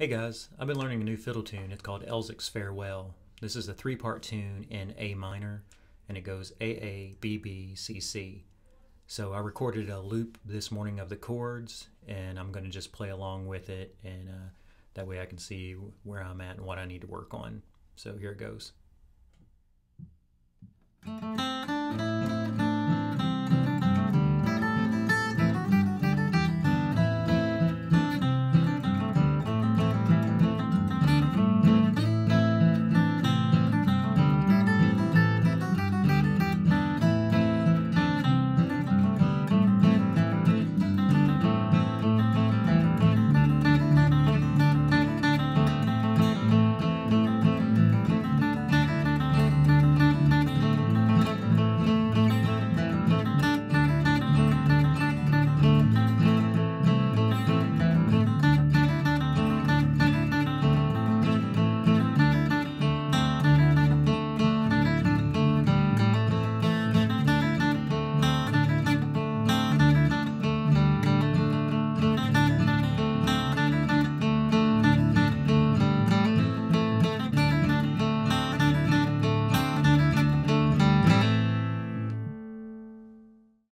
Hey guys, I've been learning a new fiddle tune. It's called Elzic's Farewell. This is a three-part tune in A minor, and it goes A, B, B, C, C. So I recorded a loop this morning of the chords, and I'm going to just play along with it, and that way I can see where I'm at and what I need to work on. So here it goes.